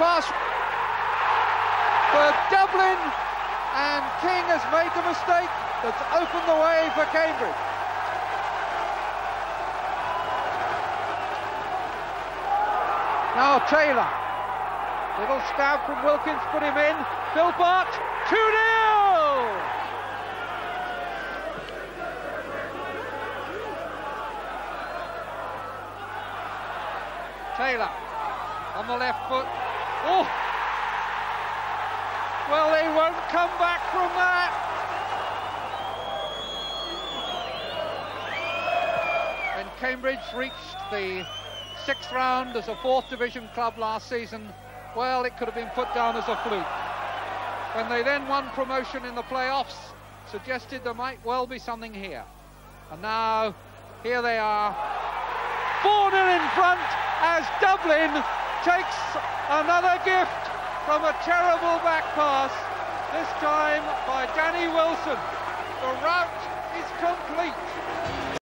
pass for Dublin, and King has made the mistake that's opened the way for Cambridge. Now Taylor, little stab from Wilkins, put him in. Phillpott, 2-0! Taylor on the left foot. Oh! Well, they won't come back from that. When Cambridge reached the sixth round as a fourth division club last season, well, it could have been put down as a fluke. When they then won promotion in the playoffs, suggested there might well be something here. And now, here they are, 4-0 in front, as Dublin takes another gift from a terrible back pass, this time by Danny Wilson. The rout is complete.